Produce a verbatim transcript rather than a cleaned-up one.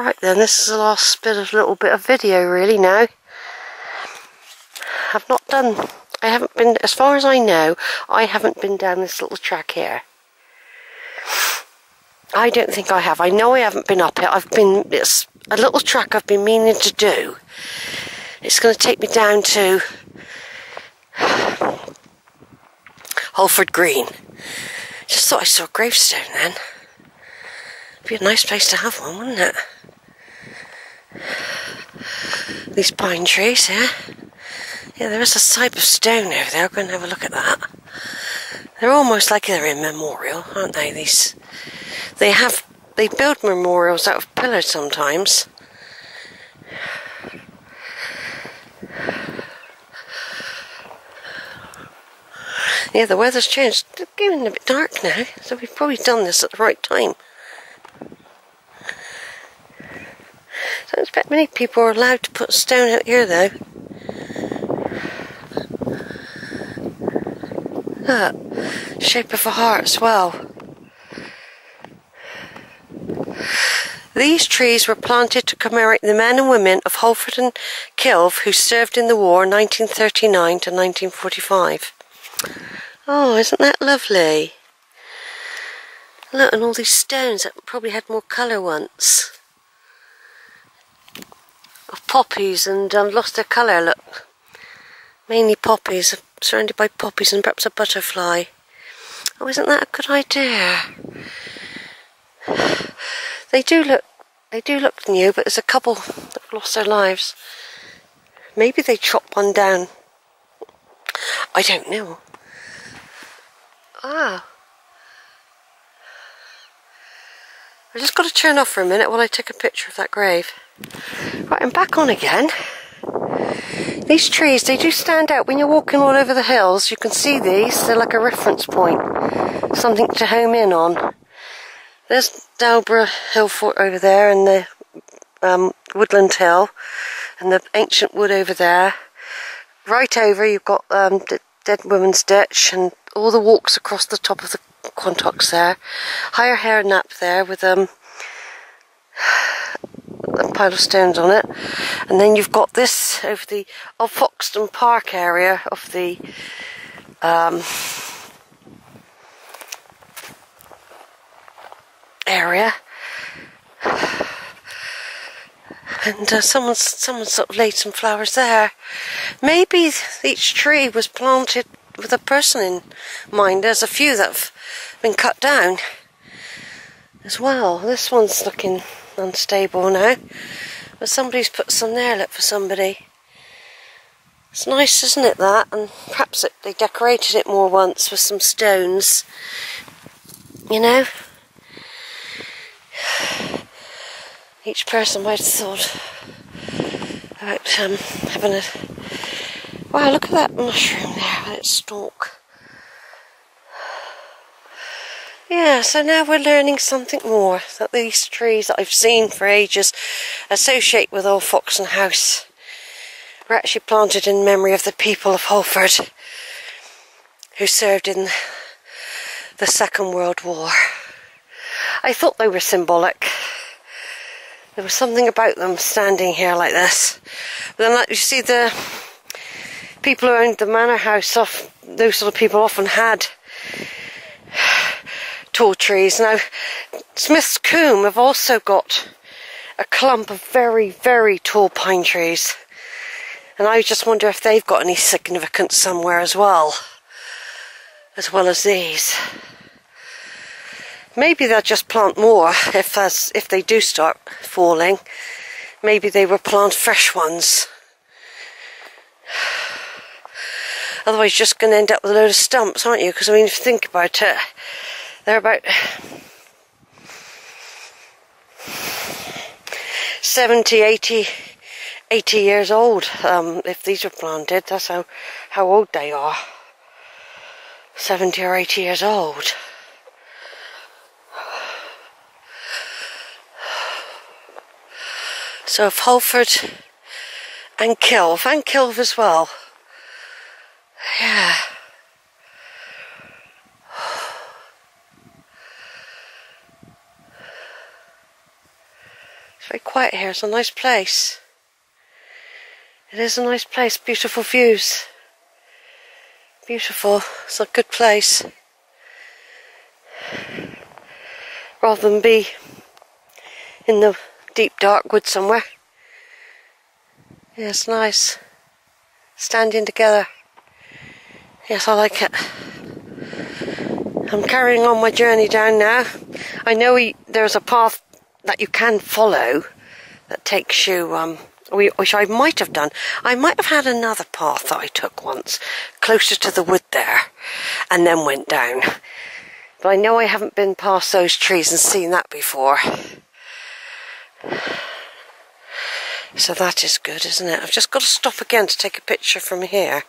Right then, this is the last bit of little bit of video really now. I've not done, I haven't been, as far as I know, I haven't been down this little track here. I don't think I have. I know I haven't been up it. I've been, it's a little track I've been meaning to do. It's going to take me down to Holford Green. Just thought I saw a gravestone then. It'd be a nice place to have one, wouldn't it? These pine trees here. Yeah, there is a type of stone over there. I'll go and have a look at that. They're almost like they're in memorial, aren't they? These, they have, they build memorials out of pillars sometimes. Yeah, the weather's changed. It's getting a bit dark now, so we've probably done this at the right time. I don't expect many people are allowed to put stone out here, though. Look, shape of a heart as well. These trees were planted to commemorate the men and women of Holford and Kilve who served in the war nineteen thirty-nine to nineteen forty-five. Oh, isn't that lovely? Look, and all these stones that probably had more colour once. Of poppies, and um, lost their colour, look. Mainly poppies, surrounded by poppies and perhaps a butterfly. Oh, isn't that a good idea? They do look, they do look new, but there's a couple that have lost their lives. Maybe they chop one down. I don't know. Ah. I just got to turn off for a minute while I take a picture of that grave. Right, I'm back on again. These trees, they do stand out. When you're walking all over the hills, you can see these. They're like a reference point. Something to home in on. There's Dalborough Hillfort over there, and the um, Woodland Hill, and the ancient wood over there. Right over, you've got um, the Dead Woman's Ditch, and all the walks across the top of the Quantock's there. Higher Hair Nap there with um, a pile of stones on it. And then you've got this over the Alfoxden Park area of the um, area. And uh, someone's, someone's sort of laid some flowers there. Maybe each tree was planted with a person in mind. There's a few that have been cut down as well. This one's looking unstable now, but somebody's put some there, look, for somebody. It's nice, isn't it, that? And perhaps it, they decorated it more once with some stones, you know. Each person might have thought about um, having a... Wow, look at that mushroom there with its stalk. Yeah, so now we're learning something more, that these trees that I've seen for ages associate with old Foxen House were actually planted in memory of the people of Holford who served in the Second World War. I thought they were symbolic. There was something about them standing here like this. But then, like, you see, the people who owned the manor house, off, those sort of people often had tall trees. Now, Smith's Coombe have also got a clump of very, very tall pine trees. And I just wonder if they've got any significance somewhere as well, as well as these. Maybe they'll just plant more if, as, if they do start falling. Maybe they will plant fresh ones. Otherwise you're just going to end up with a load of stumps, aren't you? Because, I mean, if you think about it, they're about seventy, eighty, eighty years old. Um, if these were planted, that's how, how old they are. seventy or eighty years old. So of Holford and Kilve, and Kilve as well. Yeah. It's very quiet here. It's a nice place. It is a nice place. Beautiful views. Beautiful. It's a good place. Rather than be in the deep dark wood somewhere. Yeah, it's nice. Standing together. Yes, I like it. I'm carrying on my journey down now. I know we, there's a path that you can follow that takes you, um, which I might have done. I might have had another path that I took once, closer to the wood there, and then went down. But I know I haven't been past those trees and seen that before. So that is good, isn't it? I've just got to stop again to take a picture from here.